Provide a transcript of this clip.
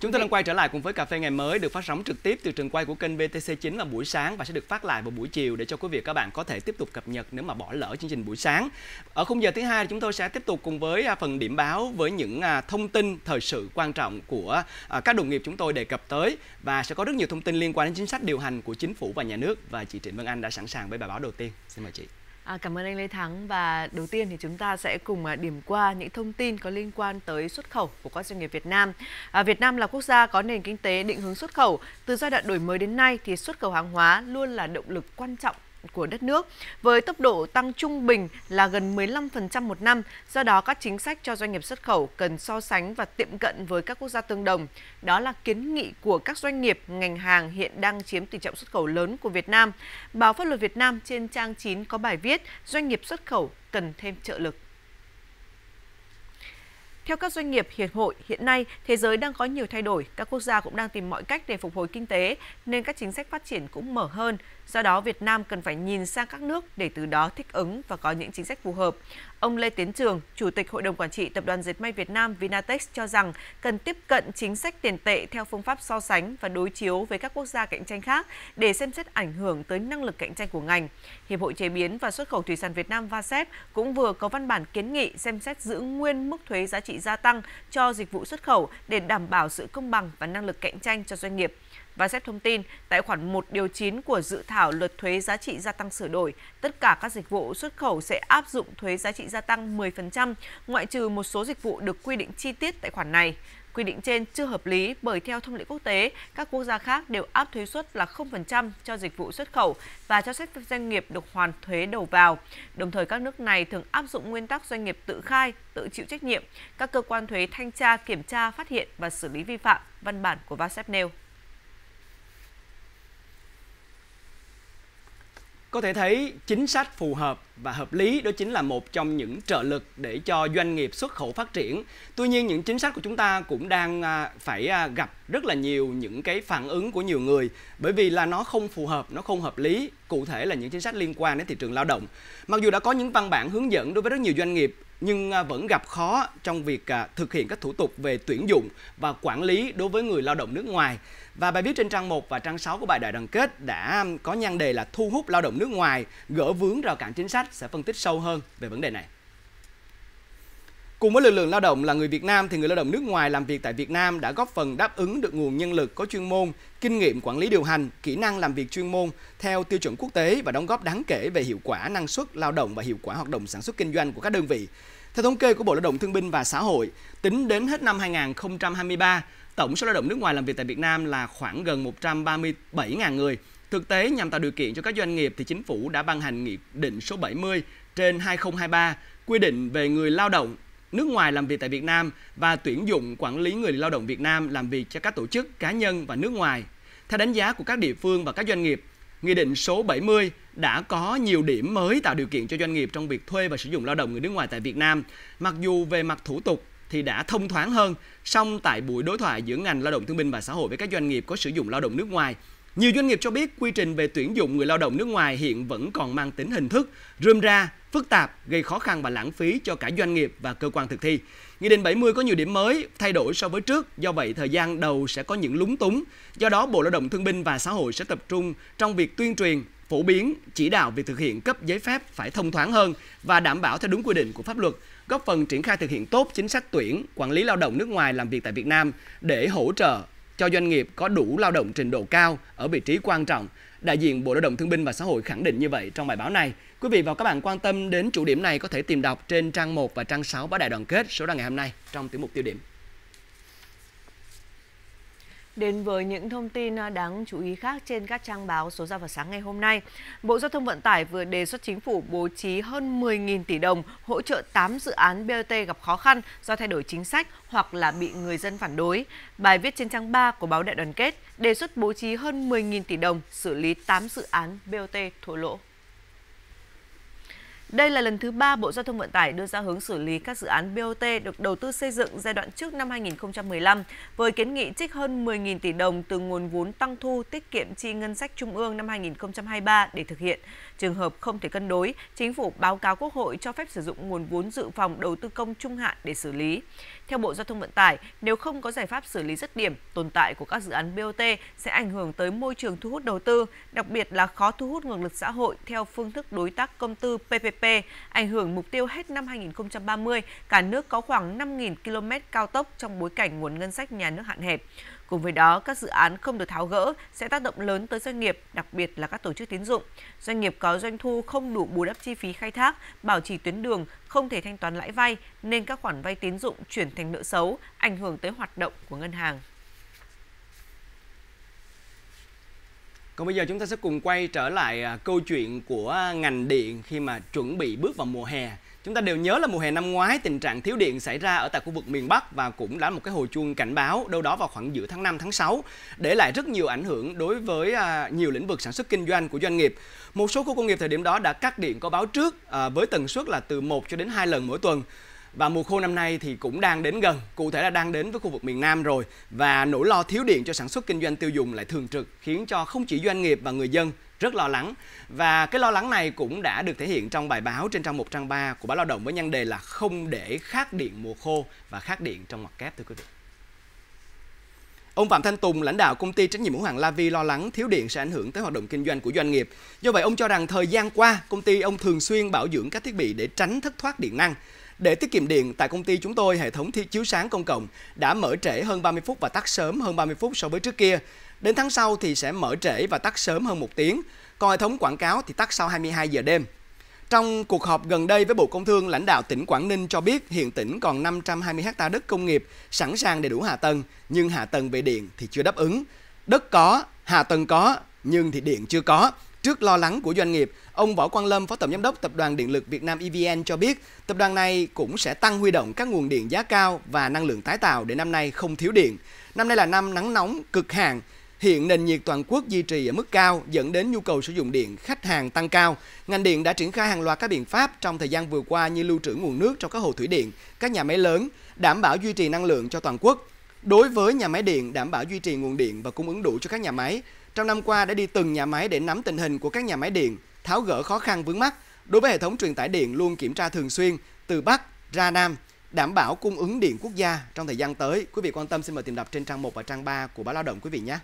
Chúng tôi đang quay trở lại cùng với Cà phê Ngày Mới được phát sóng trực tiếp từ trường quay của kênh VTC9 vào buổi sáng và sẽ được phát lại vào buổi chiều để cho quý vị các bạn có thể tiếp tục cập nhật nếu mà bỏ lỡ chương trình buổi sáng. Ở khung giờ thứ hai chúng tôi sẽ tiếp tục cùng với phần điểm báo với những thông tin thời sự quan trọng của các đồng nghiệp chúng tôi đề cập tới và sẽ có rất nhiều thông tin liên quan đến chính sách điều hành của chính phủ và nhà nước, và chị Trịnh Vân Anh đã sẵn sàng với bài báo đầu tiên. Xin mời chị. Cảm ơn anh Lê Thắng, và đầu tiên thì chúng ta sẽ cùng điểm qua những thông tin có liên quan tới xuất khẩu của các doanh nghiệp Việt Nam. Việt Nam là quốc gia có nền kinh tế định hướng xuất khẩu. Từ giai đoạn đổi mới đến nay thì xuất khẩu hàng hóa luôn là động lực quan trọng của đất nước, với tốc độ tăng trung bình là gần 15% một năm. Do đó, các chính sách cho doanh nghiệp xuất khẩu cần so sánh và tiệm cận với các quốc gia tương đồng. Đó là kiến nghị của các doanh nghiệp, ngành hàng hiện đang chiếm tỷ trọng xuất khẩu lớn của Việt Nam. Báo Pháp luật Việt Nam trên trang 9 có bài viết "Doanh nghiệp xuất khẩu cần thêm trợ lực". Theo các doanh nghiệp hiệp hội, hiện nay thế giới đang có nhiều thay đổi, các quốc gia cũng đang tìm mọi cách để phục hồi kinh tế nên các chính sách phát triển cũng mở hơn. Do đó, Việt Nam cần phải nhìn sang các nước để từ đó thích ứng và có những chính sách phù hợp. Ông Lê Tiến Trường, Chủ tịch Hội đồng Quản trị Tập đoàn Dệt may Việt Nam Vinatex cho rằng cần tiếp cận chính sách tiền tệ theo phương pháp so sánh và đối chiếu với các quốc gia cạnh tranh khác để xem xét ảnh hưởng tới năng lực cạnh tranh của ngành. Hiệp hội Chế biến và Xuất khẩu Thủy sản Việt Nam VASEP cũng vừa có văn bản kiến nghị xem xét giữ nguyên mức thuế giá trị gia tăng cho dịch vụ xuất khẩu để đảm bảo sự công bằng và năng lực cạnh tranh cho doanh nghiệp. VASEP thông tin, tại khoản 1 điều 9 của dự thảo luật thuế giá trị gia tăng sửa đổi, tất cả các dịch vụ xuất khẩu sẽ áp dụng thuế giá trị gia tăng 10%, ngoại trừ một số dịch vụ được quy định chi tiết tại khoản này. Quy định trên chưa hợp lý bởi theo thông lệ quốc tế, các quốc gia khác đều áp thuế suất là 0% cho dịch vụ xuất khẩu và cho phép doanh nghiệp được hoàn thuế đầu vào. Đồng thời, các nước này thường áp dụng nguyên tắc doanh nghiệp tự khai, tự chịu trách nhiệm. Các cơ quan thuế thanh tra, kiểm tra, phát hiện và xử lý vi phạm, văn bản của VASEP nêu. Có thể thấy chính sách phù hợp và hợp lý đó chính là một trong những trợ lực để cho doanh nghiệp xuất khẩu phát triển. Tuy nhiên, những chính sách của chúng ta cũng đang phải gặp rất là nhiều những cái phản ứng của nhiều người bởi vì là nó không phù hợp, nó không hợp lý, cụ thể là những chính sách liên quan đến thị trường lao động. Mặc dù đã có những văn bản hướng dẫn đối với rất nhiều doanh nghiệp nhưng vẫn gặp khó trong việc thực hiện các thủ tục về tuyển dụng và quản lý đối với người lao động nước ngoài. Và bài viết trên trang 1 và trang 6 của bài Đại Đoàn Kết đã có nhan đề là "Thu hút lao động nước ngoài, gỡ vướng rào cản chính sách" sẽ phân tích sâu hơn về vấn đề này. Cùng với lực lượng lao động là người Việt Nam thì người lao động nước ngoài làm việc tại Việt Nam đã góp phần đáp ứng được nguồn nhân lực có chuyên môn, kinh nghiệm quản lý điều hành, kỹ năng làm việc chuyên môn theo tiêu chuẩn quốc tế và đóng góp đáng kể về hiệu quả năng suất lao động và hiệu quả hoạt động sản xuất kinh doanh của các đơn vị. Theo thống kê của Bộ Lao động Thương binh và Xã hội, tính đến hết năm 2023, tổng số lao động nước ngoài làm việc tại Việt Nam là khoảng gần 137.000 người. Thực tế, nhằm tạo điều kiện cho các doanh nghiệp thì chính phủ đã ban hành Nghị định số 70/2023 quy định về người lao động nước ngoài làm việc tại Việt Nam và tuyển dụng quản lý người lao động Việt Nam làm việc cho các tổ chức, cá nhân và nước ngoài. Theo đánh giá của các địa phương và các doanh nghiệp, Nghị định số 70 đã có nhiều điểm mới tạo điều kiện cho doanh nghiệp trong việc thuê và sử dụng lao động người nước ngoài tại Việt Nam. Mặc dù về mặt thủ tục thì đã thông thoáng hơn, song tại buổi đối thoại giữa ngành Lao động Thương binh và Xã hội với các doanh nghiệp có sử dụng lao động nước ngoài, nhiều doanh nghiệp cho biết quy trình về tuyển dụng người lao động nước ngoài hiện vẫn còn mang tính hình thức, rườm ra, phức tạp, gây khó khăn và lãng phí cho cả doanh nghiệp và cơ quan thực thi. Nghị định 70 có nhiều điểm mới, thay đổi so với trước, do vậy thời gian đầu sẽ có những lúng túng. Do đó, Bộ Lao động Thương binh và Xã hội sẽ tập trung trong việc tuyên truyền, phổ biến, chỉ đạo việc thực hiện cấp giấy phép phải thông thoáng hơn và đảm bảo theo đúng quy định của pháp luật, góp phần triển khai thực hiện tốt chính sách tuyển, quản lý lao động nước ngoài làm việc tại Việt Nam để hỗ trợ cho doanh nghiệp có đủ lao động trình độ cao ở vị trí quan trọng. Đại diện Bộ Lao động Thương binh và Xã hội khẳng định như vậy trong bài báo này. Quý vị và các bạn quan tâm đến chủ điểm này có thể tìm đọc trên trang 1 và trang 6 báo Đại Đoàn Kết số ra ngày hôm nay trong tiểu mục tiêu điểm. Đến với những thông tin đáng chú ý khác trên các trang báo số ra vào sáng ngày hôm nay, Bộ Giao thông Vận tải vừa đề xuất chính phủ bố trí hơn 10.000 tỷ đồng hỗ trợ 8 dự án BOT gặp khó khăn do thay đổi chính sách hoặc là bị người dân phản đối. Bài viết trên trang 3 của báo Đại Đoàn Kết đề xuất bố trí hơn 10.000 tỷ đồng xử lý 8 dự án BOT thua lỗ. Đây là lần thứ 3 Bộ Giao thông Vận tải đưa ra hướng xử lý các dự án BOT được đầu tư xây dựng giai đoạn trước năm 2015 với kiến nghị trích hơn 10.000 tỷ đồng từ nguồn vốn tăng thu tiết kiệm chi ngân sách trung ương năm 2023 để thực hiện. Trường hợp không thể cân đối, Chính phủ báo cáo Quốc hội cho phép sử dụng nguồn vốn dự phòng đầu tư công trung hạn để xử lý. Theo Bộ Giao thông Vận tải, nếu không có giải pháp xử lý dứt điểm, tồn tại của các dự án BOT sẽ ảnh hưởng tới môi trường thu hút đầu tư, đặc biệt là khó thu hút nguồn lực xã hội theo phương thức đối tác công tư PPP, ảnh hưởng mục tiêu hết năm 2030, cả nước có khoảng 5.000 km cao tốc trong bối cảnh nguồn ngân sách nhà nước hạn hẹp. Cùng với đó, các dự án không được tháo gỡ sẽ tác động lớn tới doanh nghiệp, đặc biệt là các tổ chức tín dụng. Doanh nghiệp có doanh thu không đủ bù đắp chi phí khai thác, bảo trì tuyến đường, không thể thanh toán lãi vay, nên các khoản vay tín dụng chuyển thành nợ xấu, ảnh hưởng tới hoạt động của ngân hàng. Còn bây giờ chúng ta sẽ cùng quay trở lại câu chuyện của ngành điện khi mà chuẩn bị bước vào mùa hè. Chúng ta đều nhớ là mùa hè năm ngoái tình trạng thiếu điện xảy ra ở tại khu vực miền Bắc và cũng đã một cái hồi chuông cảnh báo đâu đó vào khoảng giữa tháng 5 tháng 6 để lại rất nhiều ảnh hưởng đối với nhiều lĩnh vực sản xuất kinh doanh của doanh nghiệp. Một số khu công nghiệp thời điểm đó đã cắt điện có báo trước với tần suất là từ 1 cho đến 2 lần mỗi tuần. Và mùa khô năm nay thì cũng đang đến gần, cụ thể là đang đến với khu vực miền Nam rồi. Và nỗi lo thiếu điện cho sản xuất kinh doanh tiêu dùng lại thường trực, khiến cho không chỉ doanh nghiệp và người dân rất lo lắng. Và cái lo lắng này cũng đã được thể hiện trong bài báo trên trang 1 trang 3 của Báo Lao động với nhan đề là không để khát điện mùa khô và khát điện trong ngoặc kép, thưa quý vị. Ông Phạm Thanh Tùng, lãnh đạo công ty trách nhiệm hữu hạn La Vi lo lắng thiếu điện sẽ ảnh hưởng tới hoạt động kinh doanh của doanh nghiệp. Do vậy, ông cho rằng thời gian qua, công ty ông thường xuyên bảo dưỡng các thiết bị để tránh thất thoát điện năng. Để tiết kiệm điện, tại công ty chúng tôi, hệ thống chiếu sáng công cộng đã mở trễ hơn 30 phút và tắt sớm hơn 30 phút so với trước kia. Đến tháng sau thì sẽ mở trễ và tắt sớm hơn 1 tiếng, còn hệ thống quảng cáo thì tắt sau 22 giờ đêm. Trong cuộc họp gần đây với Bộ Công Thương, lãnh đạo tỉnh Quảng Ninh cho biết hiện tỉnh còn 520 ha đất công nghiệp sẵn sàng đầy đủ hạ tầng, nhưng hạ tầng về điện thì chưa đáp ứng. Đất có, hạ tầng có, nhưng thì điện chưa có. Trước lo lắng của doanh nghiệp, ông Võ Quang Lâm, Phó Tổng Giám đốc Tập đoàn Điện lực Việt Nam EVN cho biết tập đoàn này cũng sẽ tăng huy động các nguồn điện giá cao và năng lượng tái tạo để năm nay không thiếu điện. Năm nay là năm nắng nóng cực hạn, hiện nền nhiệt toàn quốc duy trì ở mức cao dẫn đến nhu cầu sử dụng điện khách hàng tăng cao. Ngành điện đã triển khai hàng loạt các biện pháp trong thời gian vừa qua như lưu trữ nguồn nước trong các hồ thủy điện, các nhà máy lớn, đảm bảo duy trì năng lượng cho toàn quốc. Đối với nhà máy điện, đảm bảo duy trì nguồn điện và cung ứng đủ cho các nhà máy. Trong năm qua đã đi từng nhà máy để nắm tình hình của các nhà máy điện, tháo gỡ khó khăn vướng mắc. Đối với hệ thống truyền tải điện luôn kiểm tra thường xuyên từ Bắc ra Nam, đảm bảo cung ứng điện quốc gia trong thời gian tới. Quý vị quan tâm xin mời tìm đọc trên trang 1 và trang 3 của Báo Lao động quý vị nhé.